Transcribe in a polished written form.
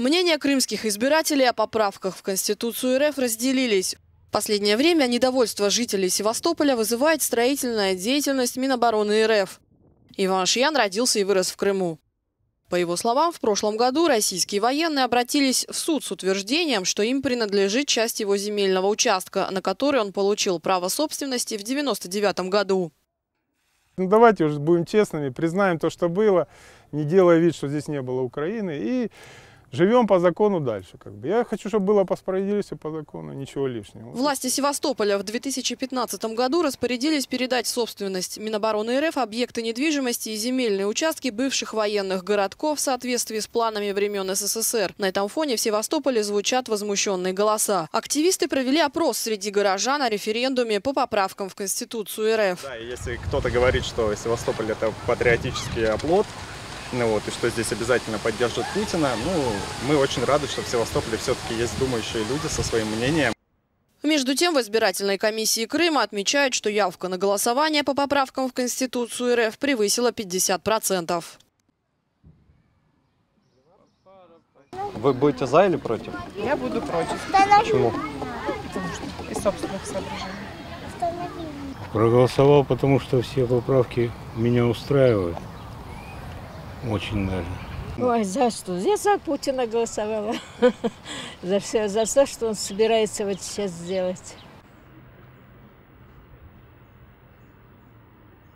Мнения крымских избирателей о поправках в Конституцию РФ разделились. В последнее время недовольство жителей Севастополя вызывает строительная деятельность Минобороны РФ. Иван Шьян родился и вырос в Крыму. По его словам, в прошлом году российские военные обратились в суд с утверждением, что им принадлежит часть его земельного участка, на который он получил право собственности в 1999 году. Ну, давайте уже будем честными, признаем то, что было, не делая вид, что здесь не было Украины, и живем по закону дальше. Я хочу, чтобы было по справедливости, по закону, ничего лишнего. Власти Севастополя в 2015 году распорядились передать в собственность Минобороны РФ объекты недвижимости и земельные участки бывших военных городков в соответствии с планами времен СССР. На этом фоне в Севастополе звучат возмущенные голоса. Активисты провели опрос среди горожан о референдуме по поправкам в Конституцию РФ. Да, если кто-то говорит, что Севастополь – это патриотический оплот, и что здесь обязательно поддержат Путина. Мы очень рады, что в Севастополе все-таки есть думающие люди со своим мнением. Между тем, в избирательной комиссии Крыма отмечают, что явка на голосование по поправкам в Конституцию РФ превысила 50%. Вы будете за или против? Я буду против. Почему? Потому что из собственных соображений. Проголосовал, потому что все поправки меня устраивают. Очень даже. Ой, за что? Я за Путина голосовала. За все, что он собирается вот сейчас сделать.